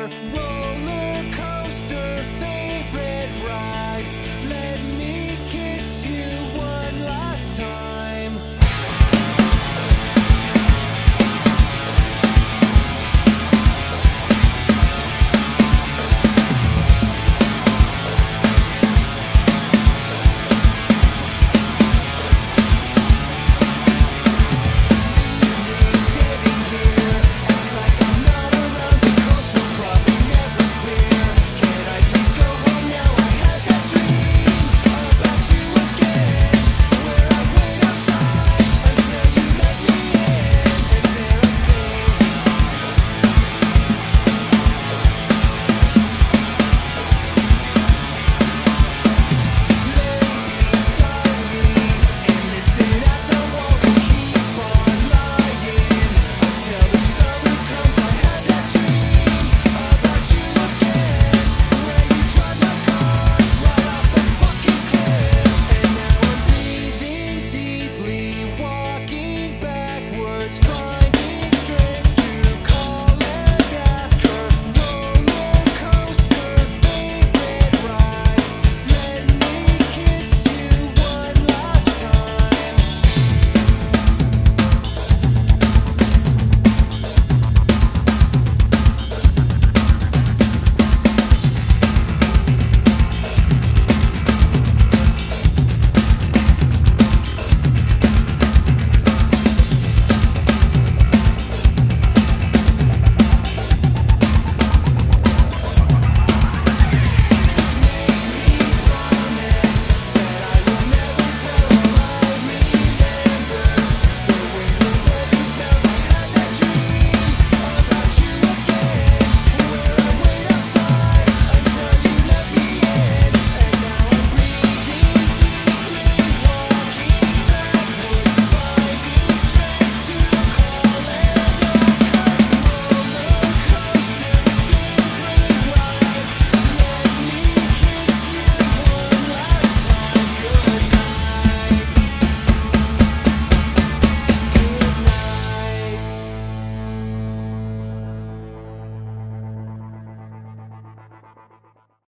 Roller.